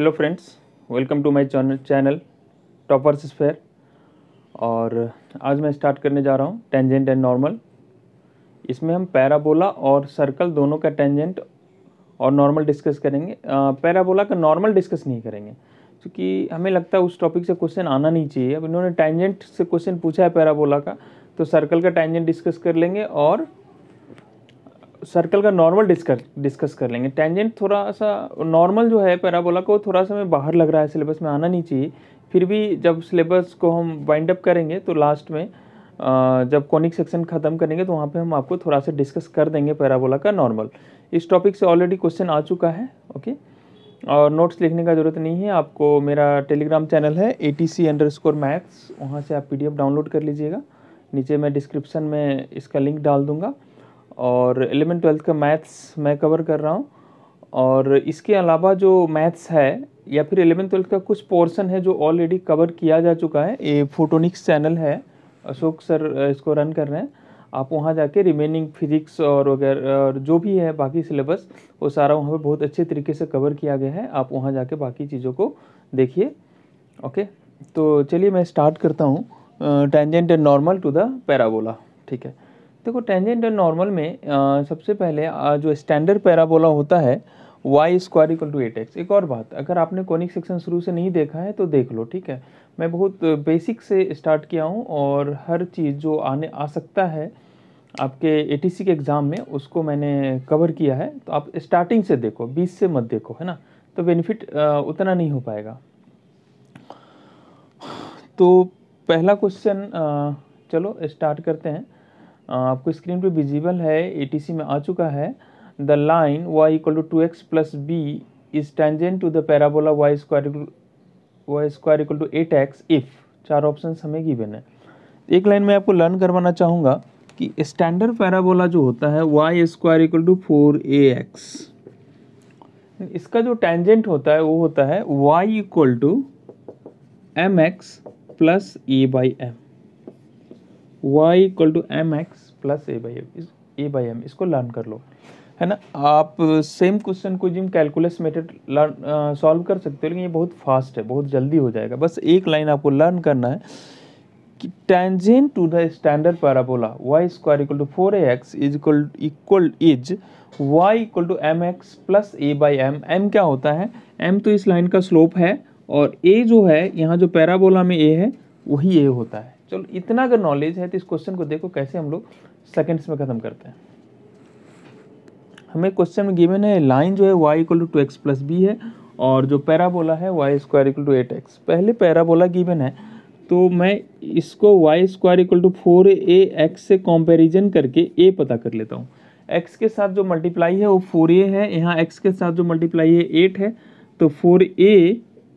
Hello friends, welcome to my channel top versus fair. और आज मैं स्टार्ट करने जा रहा हूँ टेंजेंट एंड नॉर्मल। इसमें हम पैराबोला और सर्कल दोनों का टेंजेंट और नॉर्मल डिस्कस करेंगे। पैराबोला का नॉर्मल डिस्कस नहीं करेंगे क्योंकि हमें लगता है उस टॉपिक से क्वेश्चन आना नहीं चाहिए। अब इन्होंने टेंजेंट से क्वेश्चन पूछा है पैराबोला का, तो सर्कल का टेंजेंट डिस्कस कर लेंगे और सर्कल का नॉर्मल डिस्कस कर लेंगे। टेंजेंट थोड़ा सा नॉर्मल जो है पैराबोला को थोड़ा सा हमें बाहर लग रहा है, सिलेबस में आना नहीं चाहिए। फिर भी जब सिलेबस को हम वाइंड अप करेंगे तो लास्ट में जब कॉनिक सेक्शन ख़त्म करेंगे तो वहाँ पे हम आपको थोड़ा सा डिस्कस कर देंगे पैराबोला का नॉर्मल। इस टॉपिक से ऑलरेडी क्वेश्चन आ चुका है। ओके, और नोट्स लिखने का ज़रूरत नहीं है आपको। मेरा टेलीग्राम चैनल है ATC_maths, वहाँ से आप PDF डाउनलोड कर लीजिएगा। नीचे मैं डिस्क्रिप्सन में इसका लिंक डाल दूँगा। और 11th-12th का मैथ्स मैं कवर कर रहा हूँ, और इसके अलावा जो मैथ्स है या फिर 11th-12th का कुछ पोर्शन है जो ऑलरेडी कवर किया जा चुका है। ये फोटोनिक्स चैनल है, अशोक सर इसको रन कर रहे हैं। आप वहाँ जाके रिमेनिंग फिजिक्स और वगैरह और जो भी है बाकी सिलेबस वो सारा वहाँ पे बहुत अच्छे तरीके से कवर किया गया है। आप वहाँ जाके बाकी चीज़ों को देखिए। ओके, तो चलिए मैं स्टार्ट करता हूँ tangent and normal to the parabola. ठीक है, देखो टेंजेंट एंड नॉर्मल में सबसे पहले जो स्टैंडर्ड पैराबोला होता है y² = 8x। एक और बात, अगर आपने कॉनिक सेक्शन शुरू से नहीं देखा है तो देख लो। ठीक है, मैं बहुत बेसिक से स्टार्ट किया हूँ और हर चीज़ जो आ सकता है आपके ATC के एग्ज़ाम में उसको मैंने कवर किया है। तो आप स्टार्टिंग से देखो, 20 से मत देखो, है ना, तो बेनिफिट उतना नहीं हो पाएगा। तो पहला क्वेश्चन चलो स्टार्ट करते हैं। आपको स्क्रीन पे विजिबल है, ATC में आ चुका है। The line y = 2x + b is tangent to the parabola y² = 8x if. चार ऑप्शन हमें गिवन है। एक लाइन में आपको लर्न करवाना चाहूँगा कि स्टैंडर्ड पैराबोला जो होता है y² = 4ax, इसका जो टेंजेंट होता है वो होता है y = mx + a/m। y = mx + a/m, इसको लर्न कर लो, है ना। आप सेम क्वेश्चन को जिम कैलकुलस मेथड लर्न सॉल्व कर सकते हो, लेकिन ये बहुत फास्ट है, बहुत जल्दी हो जाएगा। बस एक लाइन आपको लर्न करना है कि tangent to the standard parabola y² = 4ax is y = mx + a/m। m क्या होता है? m तो इस लाइन का स्लोप है, और a जो है यहाँ जो पैराबोला में a है वही a होता है। चलो, इतना अगर नॉलेज है तो इस क्वेश्चन को देखो कैसे हम लोग सेकंड्स में ख़त्म करते हैं। हमें क्वेश्चन में गिवन है लाइन जो है y = 2x + b है, और जो पैराबोला है y² = 8x। पहले पैराबोला गिवन है तो मैं इसको y² = 4ax से कंपैरिजन करके a पता कर लेता हूँ। x के साथ जो मल्टीप्लाई है वो 4a है, यहाँ x के साथ जो मल्टीप्लाई है 8 है, तो 4a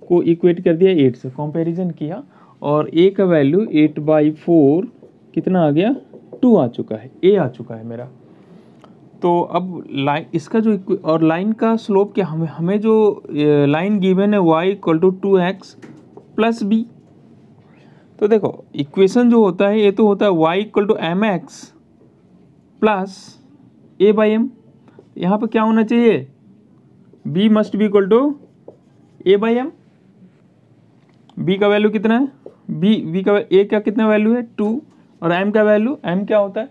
को इक्वेट कर दिया 8 से, कंपेरिजन किया, और a का वैल्यू 8/4 कितना आ गया, 2 आ चुका है, a आ चुका है मेरा। तो अब लाइन इसका जो और लाइन का स्लोप क्या, हमें जो लाइन गिवन है y = 2x + b। तो देखो इक्वेशन जो होता है ये तो होता है y = mx + a/m। यहाँ पर क्या होना चाहिए, b must be equal to a/m। b का वैल्यू कितना है, b का a का कितना वैल्यू है, 2, और m का वैल्यू, m क्या होता है,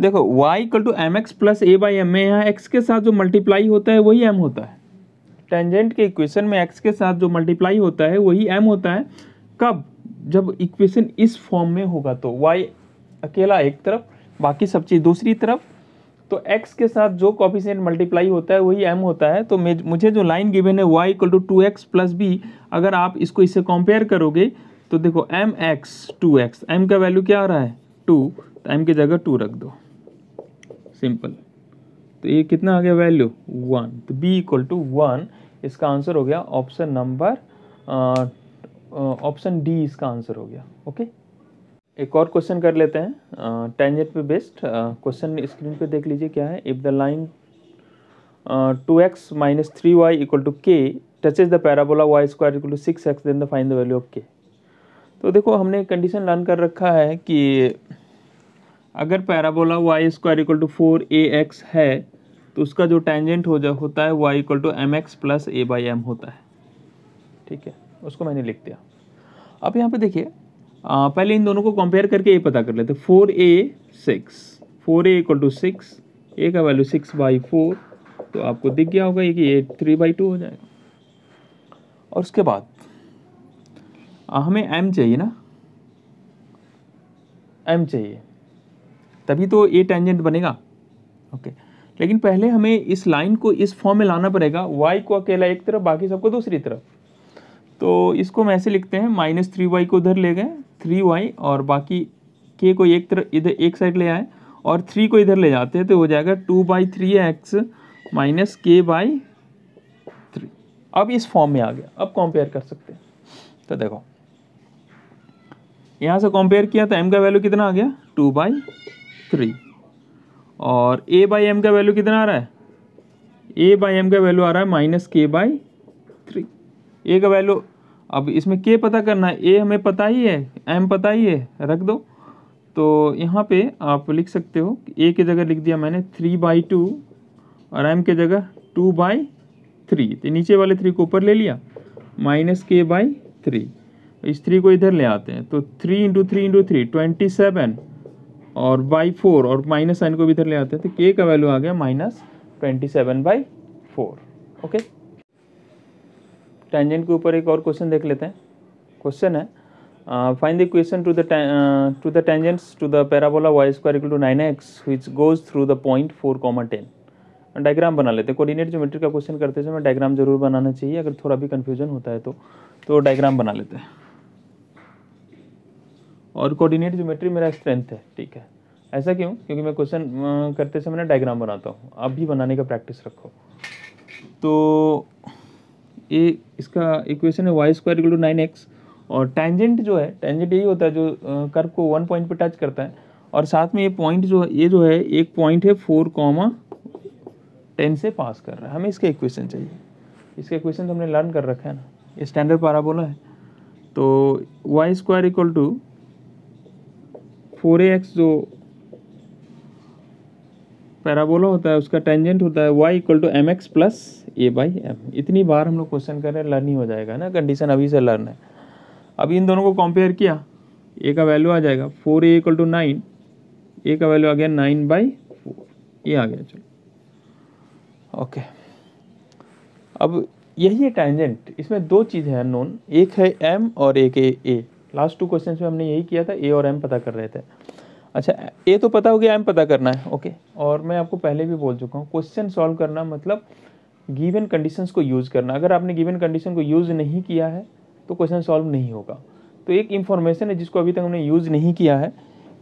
देखो y = mx + a/m में यहाँ x के साथ जो मल्टीप्लाई होता है वही m होता है। टेंजेंट के इक्वेशन में x के साथ जो मल्टीप्लाई होता है वही m होता है। कब, जब इक्वेशन इस फॉर्म में होगा तो y अकेला एक तरफ, बाकी सब चीज़ दूसरी तरफ, तो x के साथ जो कॉफिशिएंट मल्टीप्लाई होता है वही m होता है। तो मुझे जो लाइन गिवन है y = 2x + b, अगर आप इसको इससे कंपेयर करोगे तो देखो mx 2x, m का वैल्यू क्या आ रहा है, 2, तो m की जगह 2 रख दो, सिंपल। तो ये कितना आ गया वैल्यू, 1, तो b = 1। इसका आंसर हो गया ऑप्शन D इसका आंसर हो गया। ओके, एक और क्वेश्चन कर लेते हैं टेंजेंट पे बेस्ड। क्वेश्चन स्क्रीन पे देख लीजिए क्या है। If the line 2x - 3y = k touches the parabola y² = 6x then the find the value of k। तो देखो हमने कंडीशन लर्न कर रखा है कि अगर पैराबोला y² = 4ax है तो उसका जो टेंजेंट होता है y = mx + a/m होता है। ठीक है, उसको मैंने लिख दिया। अब यहाँ पे देखिए, पहले इन दोनों को कंपेयर करके ये पता कर लेते हैं। 4a इक्वल टू 6, ए का वैल्यू 6/4, तो आपको दिख गया होगा ये कि ए 3/2 हो जाएगा। और उसके बाद हमें m चाहिए ना, m चाहिए तभी तो ए टेंजेंट बनेगा। ओके, लेकिन पहले हमें इस लाइन को इस फॉर्म में लाना पड़ेगा, y को अकेला एक तरफ बाकी सबको दूसरी तरफ। तो इसको हम ऐसे लिखते हैं, -3y को उधर ले गए 3y, और बाकी k को एक तरफ इधर एक साइड ले आए और 3 को इधर ले जाते हैं तो हो जाएगा 2/3x - k/3। अब इस फॉर्म में आ गया, अब कंपेयर कर सकते हैं। तो देखो यहाँ से कंपेयर किया तो m का वैल्यू कितना आ गया 2/3, और a/m का वैल्यू कितना आ रहा है, a/m का वैल्यू आ रहा है -k/3। ए का वैल्यू, अब इसमें के पता करना है, ए हमें पता ही है, एम पता ही है, रख दो। तो यहाँ पे आप लिख सकते हो, ए की जगह लिख दिया मैंने 3/2 और एम की जगह 2/3। तो नीचे वाले 3 को ऊपर ले लिया -k/3, इस 3 को इधर ले आते हैं तो 3 × 3 × 3 27 और /4, और -n को भी इधर ले आते हैं तो के का वैल्यू आ गया -27/4। ओके, टेंजेंट के ऊपर एक और क्वेश्चन देख लेते हैं। क्वेश्चन है, find the equation to the tangents to the parabola y² = 9x which goes through the point 4,10। Diagram बना लेते हैं, कोऑर्डिनेट ज्योमेट्री का क्वेश्चन करते समय डायग्राम जरूर बनाना चाहिए, अगर थोड़ा भी कन्फ्यूजन होता है तो डायग्राम बना लेते हैं। और कोऑर्डिनेट ज्योमेट्री मेरा स्ट्रेंथ है, ठीक है, ऐसा क्यों, क्योंकि मैं क्वेश्चन करते समय ना डायग्राम बनाता हूँ। आप भी बनाने का प्रैक्टिस रखो। तो ये इसका इक्वेशन है y² = 9x, और टेंजेंट जो है, टेंजेंट यही होता है जो कर्व को 1 पॉइंट पे टच करता है, और साथ में ये पॉइंट जो है, ये जो है एक पॉइंट है 4,10 से पास कर रहा है। हमें इसका इक्वेशन चाहिए, इसका इक्वेशन तो हमने लर्न कर रखा है ना, ये स्टैंडर्ड पैराबोला है। तो y² = 4ax जो पैराबोला होता है उसका टेंजेंट होता है y = mx + a/m। इतनी बार हम लोग क्वेश्चन कर रहे हैं, लर्न ही हो जाएगा ना, कंडीशन अभी से लर्न है। अब इन दोनों को कंपेयर किया, a का वैल्यू आ जाएगा 4a = 9, a का वैल्यू आ गया 9/4, ये आ गया। चलो ओके, अब यही है टेंजेंट। इसमें दो चीज़ है अननोन, एक है m और एक है a। लास्ट 2 क्वेश्चन में हमने यही किया था, a और m पता कर रहे थे। अच्छा, a तो पता हो गया, m पता करना है। ओके, और मैं आपको पहले भी बोल चुका हूँ, क्वेश्चन सॉल्व करना मतलब गिवन कंडीशंस को यूज़ करना। अगर आपने गिवन कंडीशन को यूज़ नहीं किया है तो क्वेश्चन सॉल्व नहीं होगा। तो एक इन्फॉर्मेशन है जिसको अभी तक हमने यूज़ नहीं किया है,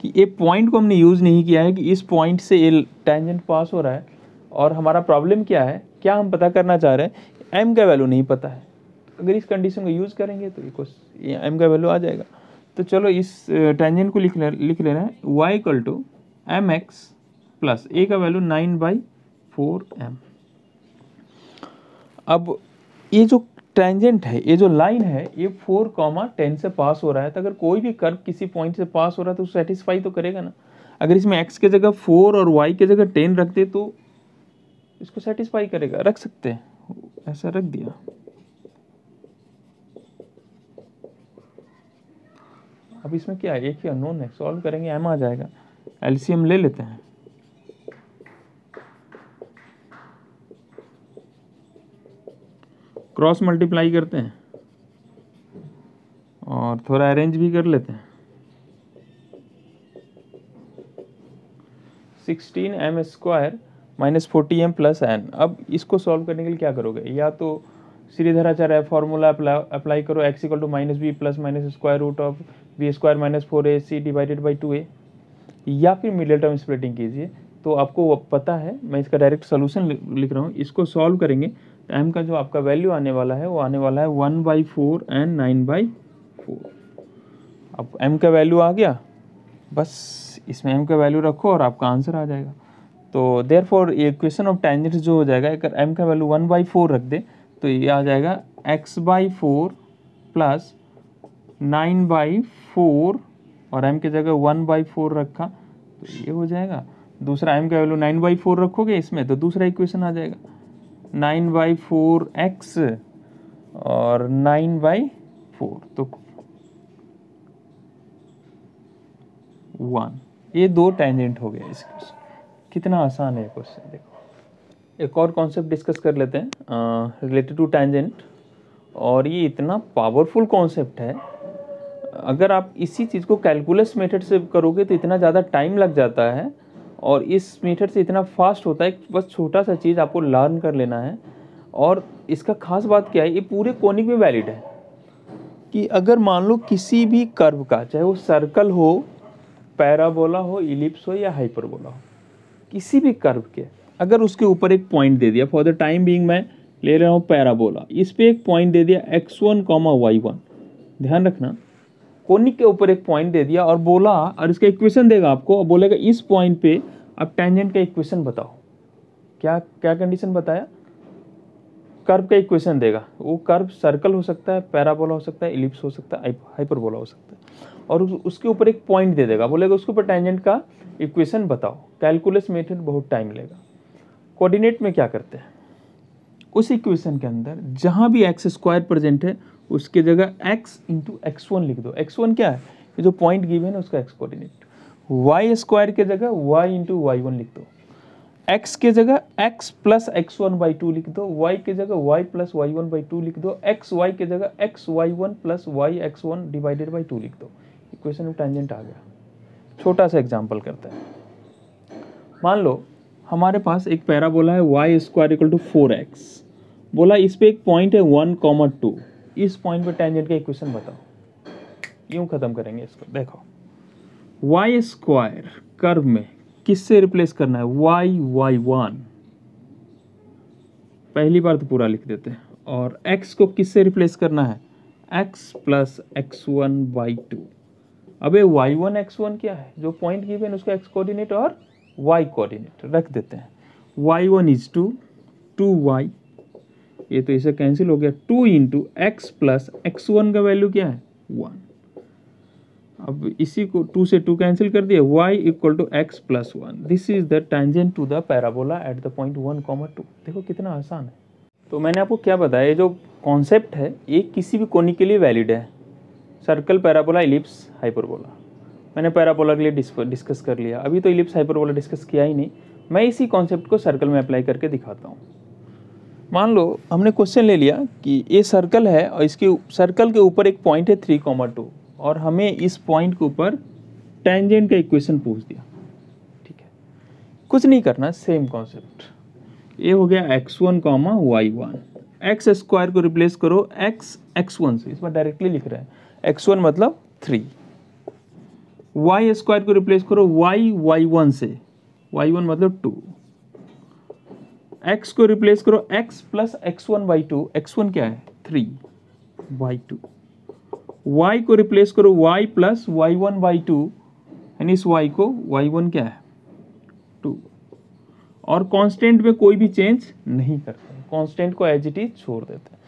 कि ये पॉइंट को हमने यूज़ नहीं किया है कि इस पॉइंट से ये टेंजेंट पास हो रहा है, और हमारा प्रॉब्लम क्या है, क्या हम पता करना चाह रहे हैं, m का वैल्यू नहीं पता है। अगर इस कंडीशन को यूज़ करेंगे तो ये m का वैल्यू आ जाएगा। तो चलो इस टेंजेंट को लिख लेना है y = mx + a का वैल्यू 9/4m। अब ये जो टेंजेंट है, ये जो लाइन है, ये 4,10 से पास हो रहा है। तो अगर कोई भी कर्व किसी पॉइंट से पास हो रहा है तो सेटिस्फाई तो करेगा ना। अगर इसमें x के जगह 4 और y के जगह 10 रख दे तो इसको सेटिस्फाई करेगा, रख सकते हैं, ऐसा रख दिया। अब इसमें क्या है, एक ही अननोन है, सॉल्व करेंगे m आ जाएगा। LCM ले लेते हैं, क्रॉस मल्टीप्लाई करते हैं और थोड़ा अरेंज भी कर लेते हैं। 16m² - 40m + n। अब इसको सॉल्व करने के लिए क्या करोगे, या तो श्रीधराचार्य फॉर्मूला अप्लाई करो, x = -b ± √(b² - 4ac) / 2a, या फिर मिडिल टर्म स्प्लिटिंग कीजिए। तो आपको पता है, मैं इसका डायरेक्ट सोल्यूशन लिख रहा हूँ। इसको सॉल्व करेंगे तो m का जो आपका वैल्यू आने वाला है वो आने वाला है 1/4 and 9/4। अब m का वैल्यू आ गया, बस इसमें m का वैल्यू रखो और आपका आंसर आ जाएगा। तो देयरफॉर ये क्वेश्चन ऑफ टेंजेंट्स जो हो जाएगा, अगर m का वैल्यू 1/4 रख दे तो ये आ जाएगा x/4 + 9/4, और m की जगह 1/4 रखा तो ये हो जाएगा। दूसरा m का वैल्यू 9/4 रखोगे इसमें तो दूसरा इक्वेशन आ जाएगा 9/4x और 9/4 तो 1, ये दो टेंजेंट हो गया इस क्वेश्चन। कितना आसान है क्वेश्चन। देखो एक और कॉन्सेप्ट डिस्कस कर लेते हैं रिलेटेड टू टेंजेंट, और ये इतना पावरफुल कॉन्सेप्ट है, अगर आप इसी चीज़ को कैलकुलस मेथड से करोगे तो इतना ज़्यादा टाइम लग जाता है, और इस मेथड से इतना फास्ट होता है कि बस छोटा सा चीज़ आपको लर्न कर लेना है। और इसका खास बात क्या है, ये पूरे कोनिक में वैलिड है कि अगर मान लो किसी भी कर्व का, चाहे वो सर्कल हो, पैराबोला हो, इलिप्स हो या हाइपरबोला हो, किसी भी कर्व के अगर उसके ऊपर एक पॉइंट दे दिया, फॉर द टाइम बीइंग मैं ले रहा हूँ पैराबोला, इस पर एक पॉइंट दे दिया x1, y1, ध्यान रखना कोनिक के ऊपर एक पॉइंट दे दिया और बोला, और इसका इक्वेशन देगा आपको और बोलेगा इस पॉइंट पे आप टेंजेंट का इक्वेशन बताओ। क्या क्या कंडीशन बताया, कर्व का इक्वेशन देगा। वो कर्व सर्कल हो सकता है, पैराबोला हो सकता है, इलिप्स हो सकता है, हाइपरबोला हो सकता है, और उसके ऊपर एक पॉइंट दे देगा, बोलेगा उसके ऊपर टेंजेंट का इक्वेशन बताओ। कैलकुलस मेथड बहुत टाइम लेगा। कोऑर्डिनेट में क्या करते हैं, उस इक्वेशन के अंदर जहाँ भी x² प्रेजेंट है उसके जगह x × x1 लिख दो। x1 क्या है, ये जो पॉइंट गिवन है उसका x कोऑर्डिनेट। y² के जगह y × y1 लिख दो। x के जगह x + x1/2 लिख दो। y के जगह y + y1/2 लिख दो। xy के जगह xy1 + yx1/2 लिख दो। इक्वेशन में टेंजेंट आ गया। छोटा सा एग्जांपल करते हैं। मान लो हमारे पास एक पैराबोला है y² = 4x, बोला इस पर एक पॉइंट है 1, 2, इस पॉइंट पर टेंजेंट का इक्वेशन बताओ। यूँ ख़त्म करेंगे इसको। देखो y² कर्व में किससे रिप्लेस करना है, y, y1, पहली बार तो पूरा लिख देते हैं, और x को किससे रिप्लेस करना है, x + x1/2। अबे y1, x1 क्या है, जो पॉइंट गिवन उसका x कोऑर्डिनेट और y कोऑर्डिनेट रख देते हैं। y1 = 2, 2y, ये तो इसे कैंसिल हो गया, 2 × x + x1 का वैल्यू क्या है, 1। अब इसी को 2 से 2 कैंसिल कर दिया, y = x + 1। This is the tangent to the parabola at the point 1, 2। देखो कितना आसान है। तो मैंने आपको क्या बताया, ये जो कॉन्सेप्ट है ये किसी भी कोनिक के लिए वैलिड है, सर्कल, पैराबोला, इलिप्स, हाइपरबोला। मैंने पैराबोला के लिए डिस्कस कर लिया, अभी तो इलिप्स हाइपरबोला डिस्कस किया ही नहीं। मैं इसी कॉन्सेप्ट को सर्कल में अप्लाई करके दिखाता हूँ। मान लो हमने क्वेश्चन ले लिया कि ये सर्कल है और इसके सर्कल के ऊपर एक पॉइंट है 3, 2, और हमें इस पॉइंट के ऊपर टेंजेंट का इक्वेशन पूछ दिया। ठीक है, कुछ नहीं करना, सेम कॉन्सेप्ट। ये हो गया x1, y1। x² को रिप्लेस करो x, x1 से, इसमें डायरेक्टली लिख रहे हैं x1 मतलब 3। y² को रिप्लेस करो y, y1 से, y1 मतलब 2। x को रिप्लेस करो x + x1/2, x1 क्या है 3/2। y को रिप्लेस करो y + y1/2, यानी इस y को, y1 क्या है 2। और कांस्टेंट में कोई भी चेंज नहीं करते, कांस्टेंट को एज इट इज छोड़ देते हैं।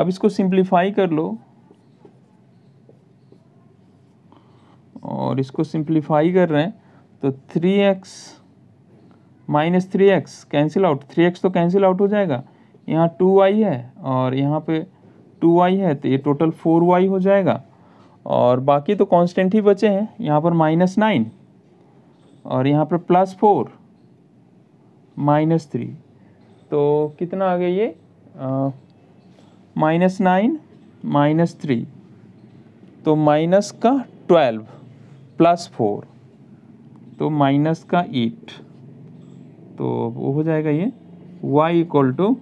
अब इसको सिंप्लीफाई कर लो, और इसको सिंप्लीफाई कर रहे हैं तो 3x - 3x cancel out, 3x तो कैंसिल आउट हो जाएगा, यहाँ 2y है और यहाँ पे 2y है, तो ये टोटल 4y हो जाएगा, और बाकी तो कांस्टेंट ही बचे हैं। यहाँ पर -9 और यहाँ पर +4, -3, तो कितना आ गया ये, -9 - 3, तो माइनस का 12, +4 तो माइनस का 8, तो वो हो जाएगा ये y = 2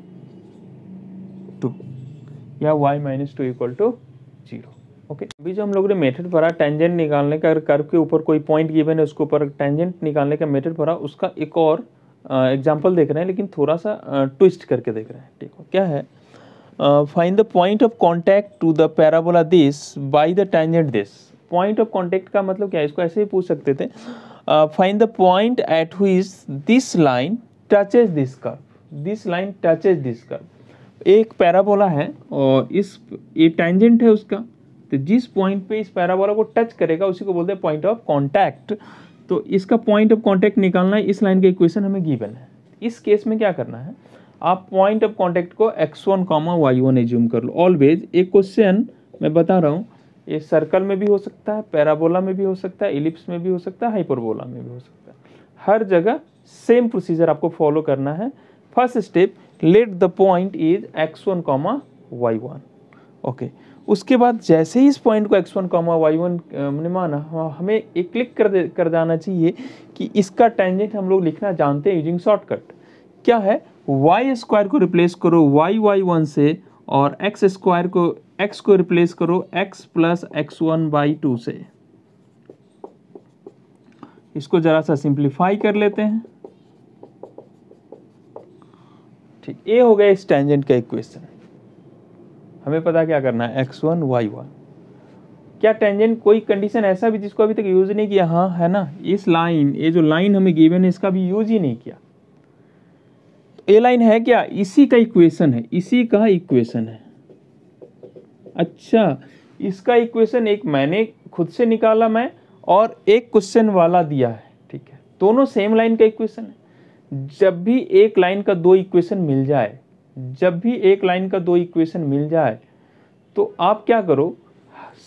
या y - 2 = 0। ओके, अभी जो हम लोगों ने मेथड भरा टेंजेंट निकालने का, अगर कर्व के ऊपर कोई पॉइंट गिवन है उसके ऊपर टेंजेंट निकालने का मेथड भरा, उसका एक और एग्जांपल देख रहे हैं, लेकिन थोड़ा सा ट्विस्ट करके देख रहे हैं। ठीक है, क्या है, find the point of contact to the parabola this by the tangent this. Point of contact का मतलब क्या है, इसको ऐसे ही पूछ सकते थे, find the point at which this line touches this curve, this line touches this curve. एक पैराबोला है और इस ये टेंजेंट है उसका, तो जिस पॉइंट पे इस पैराबोला को टच करेगा उसी को बोलते हैं पॉइंट ऑफ कॉन्टैक्ट। तो इसका पॉइंट ऑफ कॉन्टैक्ट निकालना है, इस लाइन का इक्वेशन हमें गिवन है। इस केस में क्या करना है, आप पॉइंट ऑफ कॉन्टेक्ट को x1 कॉमा y1 एज्यूम कर लो ऑलवेज। एक क्वेश्चन मैं बता रहा हूँ, ये सर्कल में भी हो सकता है, पैराबोला में भी हो सकता है, इलिप्स में भी हो सकता है, हाइपरबोला में भी हो सकता है। हर जगह सेम प्रोसीजर आपको फॉलो करना है। First step, let the point is x1 comma y1। Okay, उसके बाद जैसे ही इस पॉइंट को x1 कॉमा y1 हमने माना, हमें एक क्लिक कर जाना चाहिए कि इसका टेंजेंट हम लोग लिखना जानते हैं यूजिंग शॉर्टकट। क्या है, वाई स्क्वायर को रिप्लेस करो y y1 से और एक्स स्क्वायर को x को रिप्लेस करो x प्लस x1 बाई 2 से। इसको जरा सा सिंप्लीफाई कर लेते हैं। ठीक, ये हो गया इस टेंजेंट का इक्वेशन। हमें पता क्या करना है, x1 y1। क्या टेंजेंट कोई कंडीशन ऐसा भी जिसको अभी तक यूज नहीं किया? हाँ, है ना। इस लाइन, ये जो लाइन हमें गिवन है, इसका भी यूज ही नहीं किया। ये लाइन है क्या, इसी का इक्वेशन है, इसी का इक्वेशन है। अच्छा, इसका इक्वेशन एक मैंने खुद से निकाला मैं, और एक क्वेश्चन वाला दिया है। ठीक है, दोनों सेम लाइन का इक्वेशन है। जब भी एक लाइन का दो इक्वेशन मिल जाए, जब भी एक लाइन का दो इक्वेशन मिल जाए, तो आप क्या करो,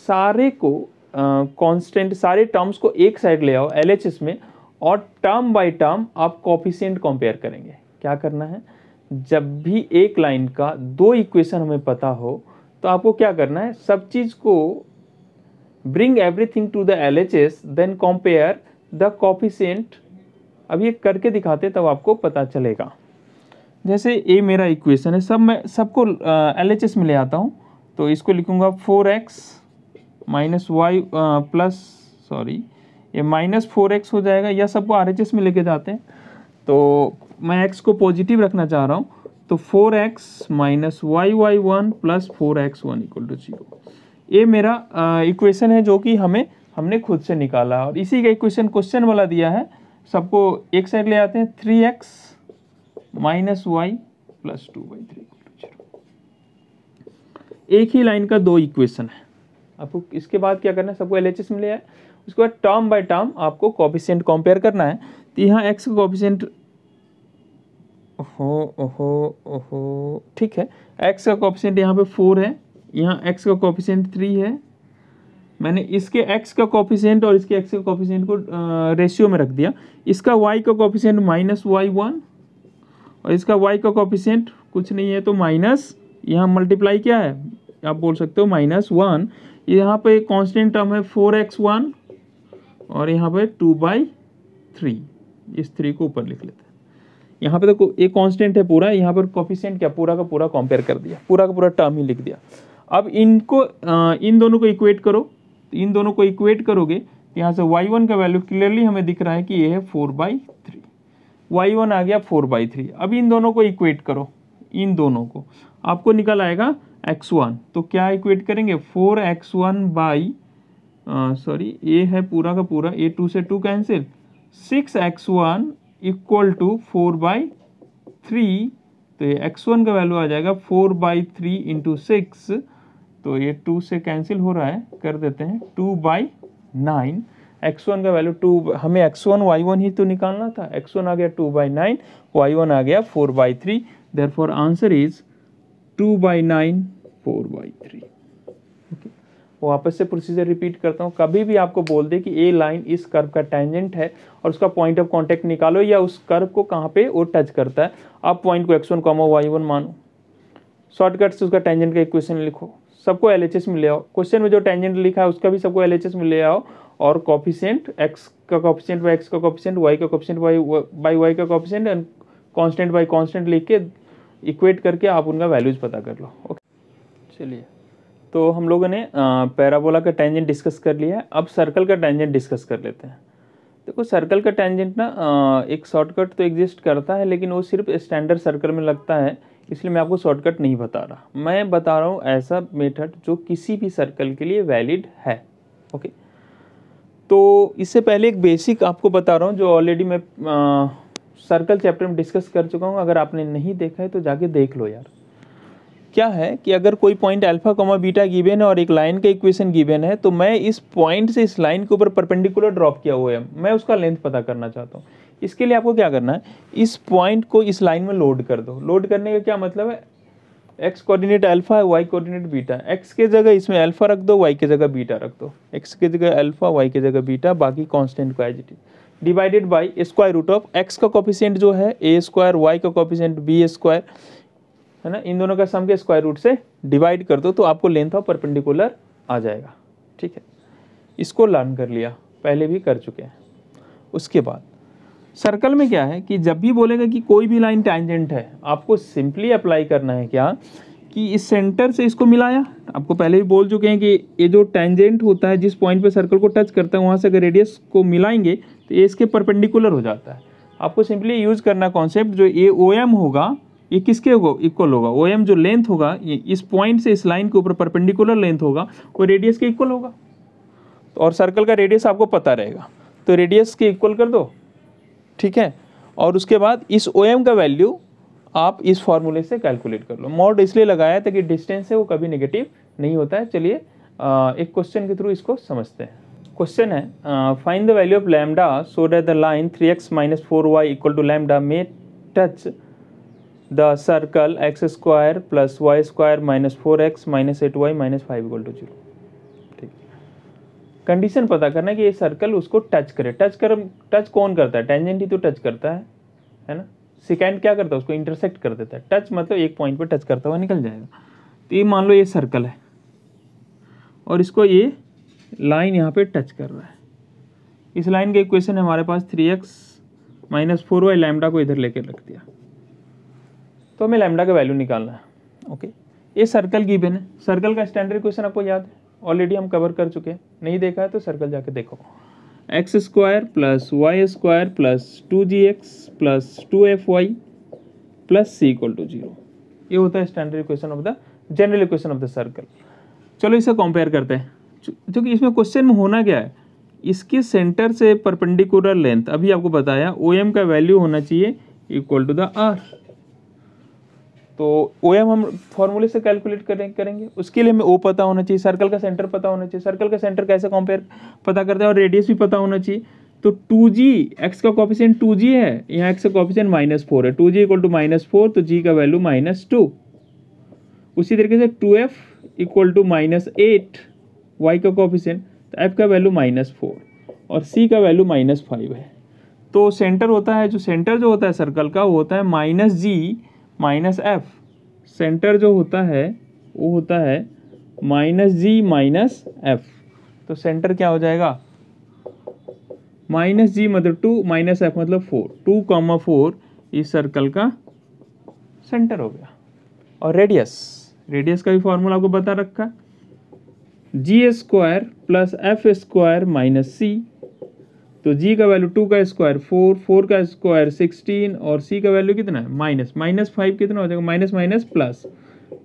सारे को कांस्टेंट, सारे टर्म्स को एक साइड ले आओ LHS में, और टर्म बाय टर्म आप कोफिशिएंट कंपेयर करेंगे। क्या करना है, जब भी एक लाइन का दो इक्वेशन हमें पता हो, तो आपको क्या करना है, सब चीज़ को bring everything to the LHS, then compare the coefficient. अब ये करके दिखाते तब आपको पता चलेगा। जैसे ए मेरा इक्वेशन है, सब मैं सबको LHS में ले आता हूँ, तो इसको लिखूँगा 4x minus y plus, sorry ये माइनस 4x हो जाएगा, या सबको RHS में लेके जाते हैं। तो मैं x को पॉजिटिव रखना चाह रहा हूँ, तो 4x minus y y one plus 4x1 equal to 0। ये मेरा इक्वेशन है जो कि हमने खुद से निकाला, और इसी का इक्वेशन क्वेश्चन वाला दिया है। सबको एक साइड ले आते हैं, 3x minus y plus 2/3 equal to 0। एक ही लाइन का दो इक्वेशन है। आपको इसके बाद क्या करना है, सबको LHS में ले आए, उसके बाद टर्म बाय टर्म आपको कोफिशिएंट कंपेयर करना है। तो यहाँ x का कोफिशिएंट, ठीक है, x का कोफिशिएंट यहाँ पे 4 है, यहाँ x का कोफिशिएंट 3 है। मैंने इसके x का कोफिशिएंट और इसके x का कोफिशिएंट को रेशियो में रख दिया। इसका y का कोफिशिएंट माइनस y1, और इसका y का कोफिशिएंट कुछ नहीं है, तो माइनस, यहाँ मल्टीप्लाई क्या है, आप बोल सकते हो -1। यहाँ पे कांस्टेंट टर्म है 4x1, और यहाँ पे 2/3, इस 3 को ऊपर लिख लेते हैं। यहाँ पे तो एक कांस्टेंट है पूरा, यहाँ पर कोफिशिएंट क्या, पूरा का पूरा कंपेयर कर दिया, पूरा का पूरा टर्म ही लिख दिया। अब इनको इन दोनों को इक्वेट करो, इन दोनों को इक्वेट करोगे तो यहाँ से y1 का वैल्यू क्लियरली हमें दिख रहा है कि ये है 4/3, y1 आ गया 4/3। अब इन दोनों को इक्वेट करो, इन दोनों को आपको निकल आएगा x1। तो क्या इक्वेट करेंगे, 4x1 बाई, सॉरी ये है पूरा का पूरा, ये 2 से 2 कैंसिल, 6x1 इक्वल टू 4/3। तो ये x1 का वैल्यू आ जाएगा 4/3 इंटू 6, तो ये 2 से कैंसिल हो रहा है, कर देते हैं 2/9। x1 का वैल्यू 2, हमें x1 y1 ही तो निकालना था। x1 आ गया 2/9, y1 आ गया 4/3, देयरफॉर आंसर इज 2/9 4/3। ओके, वापस से प्रोसीजर रिपीट करता हूँ। कभी भी आपको बोल दे कि ए लाइन इस कर्व का टेंजेंट है और उसका पॉइंट ऑफ कांटेक्ट निकालो, या उस कर्व को कहाँ पे वो टच करता है, आप पॉइंट को x1 कॉमा y1 मानो, शॉर्टकट से उसका टेंजेंट का इक्वेशन लिखो, सबको LHS में ले आओ। क्वेश्चन में जो टेंजेंट लिखा है उसका भी सबको LHS में ले आओ, और कोफिशिएंट, x का कोफिशिएंट बाई x का कोफिशिएंट, y का कोफिशिएंट बाई y का coefficient, and constant by constant लिख के इक्वेट करके आप उनका वैल्यूज पता कर लो। ओके, चलिए, तो हम लोगों ने पैराबोला का टेंजेंट डिस्कस कर लिया है। अब सर्कल का टेंजेंट डिस्कस कर लेते हैं। देखो, सर्कल का टेंजेंट ना एक शॉर्टकट तो एग्जिस्ट करता है, लेकिन वो सिर्फ स्टैंडर्ड सर्कल में लगता है, इसलिए मैं आपको शॉर्टकट नहीं बता रहा। मैं बता रहा हूँ ऐसा मेथड जो किसी भी सर्कल के लिए वैलिड है। ओके, तो इससे पहले एक बेसिक आपको बता रहा हूँ जो ऑलरेडी मैं सर्कल चैप्टर में डिस्कस कर चुका हूँ। अगर आपने नहीं देखा है तो जाके देख लो यार। क्या है कि अगर कोई point alpha comma beta given है और एक लाइन का इक्वेशन गिवन है, तो मैं इस पॉइंट से इस लाइन के ऊपर परपेंडिकुलर ड्रॉप किया हुआ है, मैं उसका लेंथ पता करना चाहता हूँ। इसके लिए आपको क्या करना है, इस पॉइंट को इस लाइन में लोड कर दो। लोड करने का क्या मतलब है, एक्स कोऑर्डिनेट अल्फा है, वाई कोऑर्डिनेट बीटा। एक्स के जगह इसमें अल्फा रख दो, वाई के जगह बीटा रख दो। एक्स के जगह अल्फा, वाई के जगह बीटा, बाकी कांस्टेंट को as it is. Divided by square root of x का कोफिशिएंट जो है ए स्क्वायर, वाई का कोफिशिएंट बी स्क्वायर है ना, इन दोनों का सम के स्क्वायर रूट से डिवाइड कर दो तो आपको लेंथ ऑफ परपेंडिकुलर आ जाएगा। ठीक है, इसको लर्न कर लिया, पहले भी कर चुके हैं। उसके बाद सर्कल में क्या है कि जब भी बोलेगा कि कोई भी लाइन टैंजेंट है, आपको सिंपली अप्लाई करना है क्या कि इस सेंटर से इसको मिलाया। आपको पहले भी बोल चुके हैं कि ये जो टैंजेंट होता है जिस पॉइंट पे सर्कल को टच करता है वहाँ से अगर रेडियस को मिलाएंगे तो ये इसके परपेंडिकुलर हो जाता है। आपको सिंपली यूज़ करना कॉन्सेप्ट, जो ये ओ एम होगा ये किसके इक्वल होगा, ओ एम जो लेंथ होगा ये इस पॉइंट से इस लाइन के ऊपर परपेंडिकुलर लेंथ होगा वो रेडियस के इक्वल होगा, और सर्कल का रेडियस आपको पता रहेगा तो रेडियस के इक्वल कर दो। ठीक है, और उसके बाद इस OM का वैल्यू आप इस फॉर्मूले से कैलकुलेट कर लो। मॉड इसलिए लगाया था कि डिस्टेंस है वो कभी नेगेटिव नहीं होता है। चलिए एक क्वेश्चन के थ्रू इसको समझते हैं। क्वेश्चन है, find the value of lambda so that the line 3x - 4y equal to lambda में touch the circle x² + y² - 4x - 8y - 5 = 0। Condition पता करना है कि ये सर्कल उसको टच करे। टच कौन करता है, टेंजेंट ही तो टच करता है ना। सेकेंड क्या करता है, उसको इंटरसेक्ट कर देता है। टच मतलब एक पॉइंट पे टच करता हुआ निकल जाएगा। तो ये मान लो ये सर्कल है और इसको ये लाइन यहाँ पे टच कर रहा है। इस लाइन का इक्वेशन है हमारे पास 3x - 4y, लैम्डा को इधर लेके रख दिया तो हमें लैम्डा का वैल्यू निकालना है। ओके, ये सर्कल गिवन है, सर्कल का स्टैंडर्ड इक्वेशन आपको याद है, ऑलरेडी हम कवर कर चुके हैं। नहीं देखा है तो सर्कल जाके देखो। x² + y² + 2gx + 2fy + c = 0, ये होता है standard equation of the general equation of the circle. चलो इसे कंपेयर करते हैं, क्योंकि इसमें क्वेश्चन में होना क्या है, इसके सेंटर से परपेंडिकुलर लेंथ अभी आपको बताया OM का वैल्यू होना चाहिए इक्वल टू द r। तो ओ एम हम फॉर्मूले से कैलकुलेट करेंगे। उसके लिए हमें ओ पता होना चाहिए, सर्कल का सेंटर पता होना चाहिए। सर्कल का सेंटर कैसे कंपेयर पता करते हैं, और रेडियस भी पता होना चाहिए। तो 2g, एक्स का कोफिशिएंट 2g है, यहाँ एक्स का कोफिशिएंट -4 है, 2g इक्वल टू -4 तो g का वैल्यू -2। उसी तरीके से 2f इक्वल टू -8, वाई का कोफिशिएंट तो f का वैल्यू -4 और c का वैल्यू -5 है। तो सेंटर होता है, जो सेंटर जो होता है सर्कल का वो होता है -g - f। सेंटर जो होता है वो होता है -g - f। तो सेंटर क्या हो जाएगा, -g मतलब 2, -f मतलब 4। 2, 4 इस सर्कल का सेंटर हो गया। और रेडियस, रेडियस का भी फॉर्मूला आपको बता रखा है, g² + f² - c। तो g का वैल्यू 2 का स्क्वायर 4, 4 का स्क्वायर 16 और c का वैल्यू कितना है -5 कितना हो जाएगा, माइनस प्लस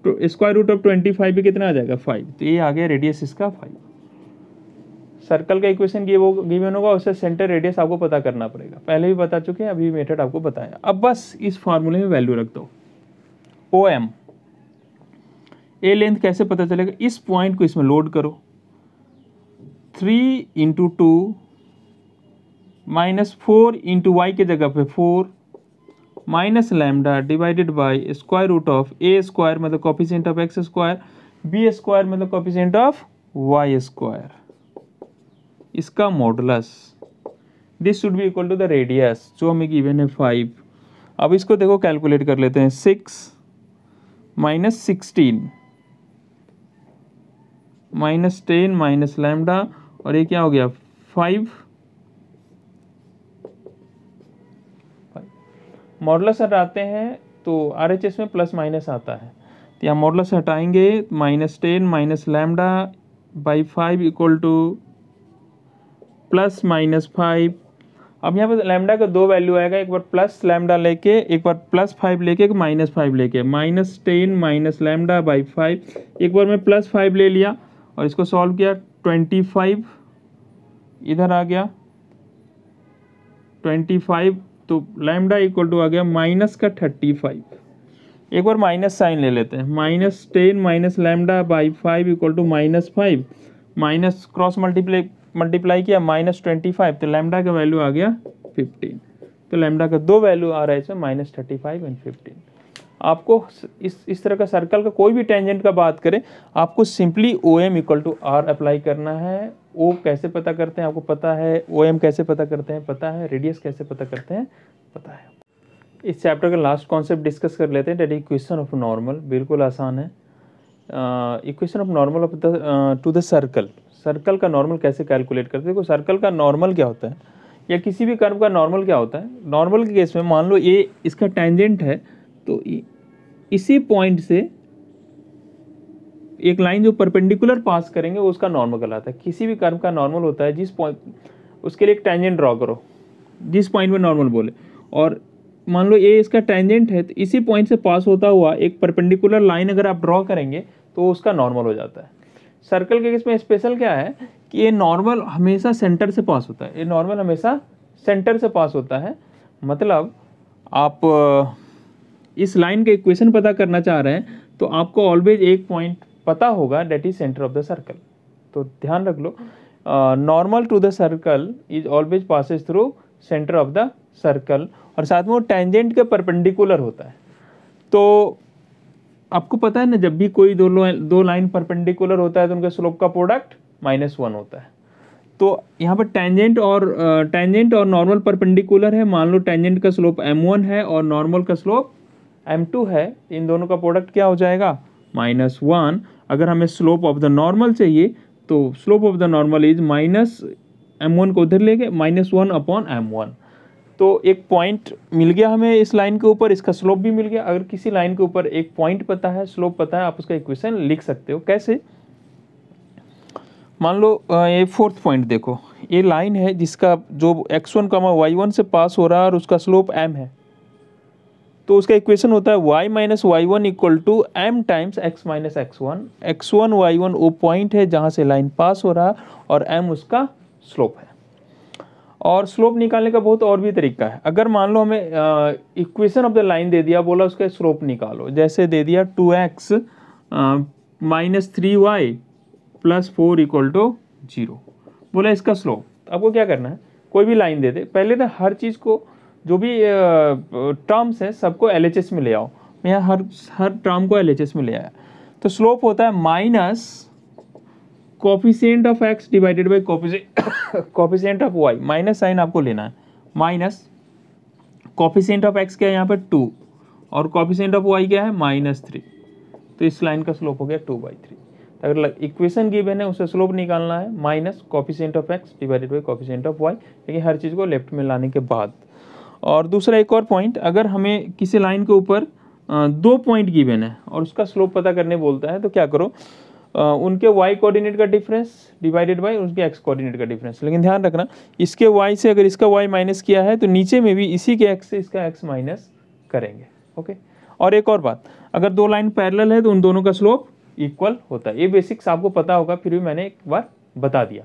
तो स्क्वायर रूट ऑफ 25 भी कितना आ जाएगा 5। तो ये आ गया रेडियस इसका 5। सर्कल का इक्वेशन गिवन होगा, उससे सेंटर रेडियस आपको पता करना पड़ेगा, पहले भी बता चुके हैं, अभी मेथड आपको बताया। अब बस इस फार्मूले में वैल्यू रख दो ओ एम। ए लेंथ कैसे पता चलेगा, इस पॉइंट को इसमें लोड करो, 3 × 2 - 4 × y के जगह पे 4 minus lambda divided by square root of a square मतलब coefficient of x square, b square मतलब कोफिशिएंट ऑफ वाई स्क्वायर, इसका modulus. This should be equal to the radius जो हमें गिवन है 5। अब इसको देखो कैलकुलेट कर लेते हैं, 6 - 16 - 10 माइनस लैम्डा और ये क्या हो गया 5। मॉडुलस हटाते हैं तो आरएचएस में प्लस माइनस आता है, तो यहाँ मॉडुलस हटाएंगे -10 - λ/5 इक्वल टू ±5। अब यहाँ पर लैम्डा का दो वैल्यू आएगा, एक बार प्लस लैम्डा लेके, एक बार +5 लेके, एक -5 लेके। -10 - λ/5 एक बार मैं +5 ले लिया और इसको सॉल्व किया, 25 इधर आ गया 25 तो लैम्डा इक्वल टू आ गया -35। एक बार माइनस साइन ले लेते हैं, -10 - λ/5 equal to -5 minus cross multiply किया -25 तो लैम्डा का वैल्यू आ गया 15। तो लैम्डा का दो वैल्यू आ रहा है इसमें -35 और 15। आपको इस तरह का सर्कल का कोई भी टेंजेंट का बात करें, आपको सिंपली OM = R अप्लाई करना है। ओ कैसे पता करते हैं आपको पता है, OM कैसे पता करते हैं पता है, रेडियस कैसे पता करते हैं पता है। इस चैप्टर का लास्ट कॉन्सेप्ट डिस्कस कर लेते हैं, डेट इक्वेशन ऑफ नॉर्मल। बिल्कुल आसान है, equation of normal of to the circle. Circle का नॉर्मल कैसे कैलकुलेट करते हैं? देखो सर्कल का नॉर्मल क्या होता है या किसी भी कर्व का नॉर्मल क्या होता है। नॉर्मल के केस में मान लो ये इसका टेंजेंट है, तो इसी पॉइंट से एक लाइन जो परपेंडिकुलर पास करेंगे उसका नॉर्मल कहलाता है। किसी भी कर्व का नॉर्मल होता है जिस पॉइंट, उसके लिए एक टेंजेंट ड्रॉ करो जिस पॉइंट में नॉर्मल बोले, और मान लो ये इसका टेंजेंट है तो इसी पॉइंट से पास होता हुआ एक परपेंडिकुलर लाइन अगर आप ड्रॉ करेंगे तो उसका नॉर्मल हो जाता है। सर्कल के केस में स्पेशल क्या है कि ये नॉर्मल हमेशा सेंटर से पास होता है, ये नॉर्मल हमेशा सेंटर से पास होता है। मतलब आप इस लाइन का इक्वेशन पता करना चाह रहे हैं तो आपको ऑलवेज एक पॉइंट पता होगा, that is centre of the circle. तो ध्यान रख लो, normal to the circle is always passes through centre of the circle, और साथ में वो टेंजेंट के परपेंडिकुलर होता है। तो आपको पता है ना, जब भी कोई दो लाइन परपेंडिकुलर होता है तो उनका स्लोप का प्रोडक्ट -1 होता है। तो यहाँ पर टेंजेंट और नॉर्मल परपेंडिकुलर है। मान लो टेंजेंट का स्लोप m1 है और नॉर्मल का स्लोप m2 है, इन दोनों का प्रोडक्ट क्या हो जाएगा? -1। अगर हमें स्लोप ऑफ द नॉर्मल चाहिए तो slope of the normal is -m1 को उधर ले गए -1/m1। तो एक पॉइंट मिल गया हमें इस लाइन के ऊपर, इसका स्लोप भी मिल गया। अगर किसी लाइन के ऊपर एक पॉइंट पता है, स्लोप पता है, आप उसका इक्वेशन लिख सकते हो। कैसे? मान लो ये फोर्थ पॉइंट देखो, ये लाइन है जिसका जो x1, y1 से पास हो रहा है और उसका स्लोप m है, तो उसका इक्वेशन होता है y - y1 = m × x - x1। x1, y1 वो पॉइंट है जहाँ से लाइन पास हो रहा है और m उसका स्लोप है। और स्लोप निकालने का बहुत और भी तरीका है। अगर मान लो हमें इक्वेशन ऑफ द लाइन दे दिया, बोला उसका स्लोप निकालो, जैसे दे दिया 2x - 3y + 4 = 0, बोला इसका स्लोप। आपको क्या करना है, कोई भी लाइन दे दे, पहले तो हर चीज़ को जो भी टर्म्स हैं सबको LHS में ले आओ। मैं यहाँ हर टर्म को LHS में ले आया, तो स्लोप होता है -coefficient of x / coefficient of y। Minus sign आपको लेना है, -coefficient of x क्या है यहाँ पर 2, और coefficient of y क्या है -3। तो इस लाइन का स्लोप हो गया 2/3। अगर इक्वेशन गिवन है उसे स्लोप निकालना है, -coefficient of x / coefficient of y, लेकिन हर चीज़ को लेफ्ट में लाने के बाद। और दूसरा एक और पॉइंट, अगर हमें किसी लाइन के ऊपर दो पॉइंट गिवन है और उसका स्लोप पता करने बोलता है, तो क्या करो, उनके y कोऑर्डिनेट का डिफरेंस / उसके x कोऑर्डिनेट का डिफरेंस। लेकिन ध्यान रखना, इसके y से अगर इसका y माइनस किया है तो नीचे में भी इसी के x से इसका x माइनस करेंगे। ओके, और एक और बात, अगर दो लाइन पैरेलल है तो उन दोनों का स्लोप इक्वल होता है। ये बेसिक्स आपको पता होगा, फिर भी मैंने एक बार बता दिया।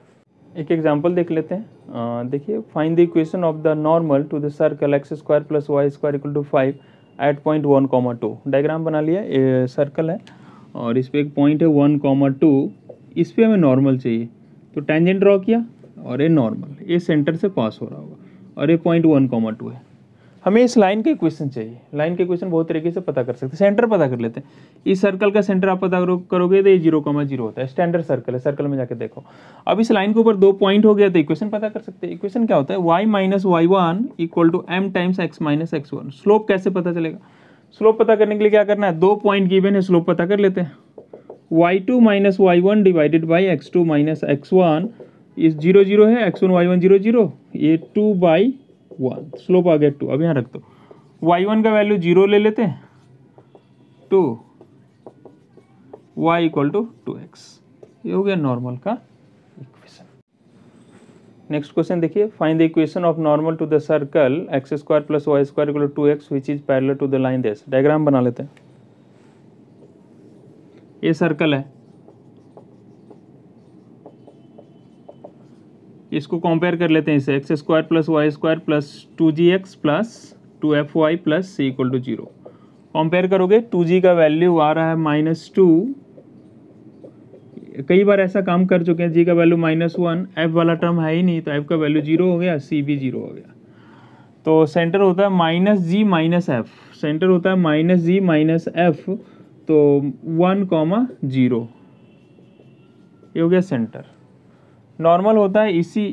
एक एग्जाम्पल देख लेते हैं। देखिए, find the equation of the normal to the circle x2 + y2 = 5 at point 1, 2। Diagram बना लिया, ये सर्कल है और इस पर एक पॉइंट है 1, 2। इस पर हमें नॉर्मल चाहिए, तो टेंजेंट ड्रॉ किया और ये नॉर्मल, ये सेंटर से पास हो रहा होगा और ये पॉइंट 1, 2 है। हमें इस लाइन का इक्वेशन चाहिए। लाइन का इक्वेशन बहुत तरीके से पता कर सकते हैं। सेंटर पता कर लेते हैं, इस सर्कल का सेंटर आप पता करोगे तो ये 0,0 होता है। स्टैंडर्ड सर्कल है, सर्कल में जाके देखो। अब इस लाइन के ऊपर दो पॉइंट हो गया तो इक्वेशन पता कर सकते हैं। इक्वेशन क्या होता है, y - y1 = m × x - x1। Slope कैसे पता चलेगा? स्लोप पता करने के लिए क्या करना है, दो पॉइंट गिवन है, स्लोप पता कर लेते हैं। y2 - y1 / x2 - x1 = 0, 0 है। x1, y1 0, 0, ये 2/1, स्लोप आ गया 2। अब यहाँ रख दो, y1 का वैल्यू 0 ले लेते हैं, 2, y = 2x। ये हो गया नॉर्मल का इक्वेशन। नेक्स्ट क्वेश्चन देखिए, find the equation of normal to the circle x2 + y2 = 2x which is parallel to the line this. Diagram बना लेते हैं, ये सर्कल है, इसको कंपेयर कर लेते हैं इसे, x2 + y2 + 2gx + 2fy + c = 0। Compare करोगे, 2g का वैल्यू आ रहा है -2, कई बार ऐसा काम कर चुके हैं, g का वैल्यू -1, f वाला टर्म है ही नहीं तो f का वैल्यू 0 हो गया, c भी 0 हो गया। तो सेंटर होता है -G -F, सेंटर होता है -G -F, तो 1,0, ये हो गया सेंटर। नॉर्मल होता है इसी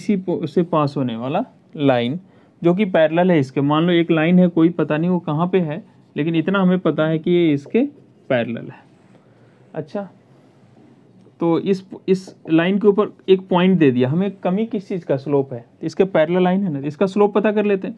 से पास होने वाला लाइन जो कि पैरेलल है इसके। मान लो एक लाइन है कोई, पता नहीं वो कहाँ पे है, लेकिन इतना हमें पता है कि ये इसके पैरेलल है। अच्छा, तो इस लाइन के ऊपर एक पॉइंट दे दिया हमें, कमी किस चीज़ का, स्लोप है, इसके पैरेलल लाइन है ना, इसका स्लोप पता कर लेते हैं।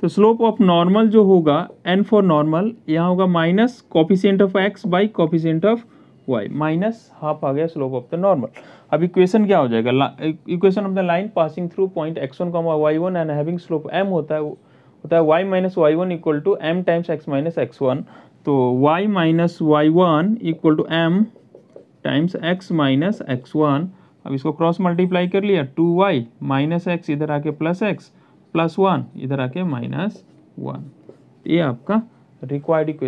तो स्लोप ऑफ नॉर्मल जो होगा, एन फॉर नॉर्मल, यहाँ होगा minus coefficient of x by coefficient of Y, minus half आ गया स्लोप ऑफ द नॉर्मल। अब इक्वेशन क्या हो जाएगा, equation of the line passing through point x1, y1 and having slope m होता है y - y1 equal to m times x - x1, तो y - y1 equal to m times x - x1। अब इसको cross multiply कर लिया, 2y minus x इधर आके plus x plus 1 इधर आके माइनस 1, ये आपका रिक्वायर्ड इक्वेशन।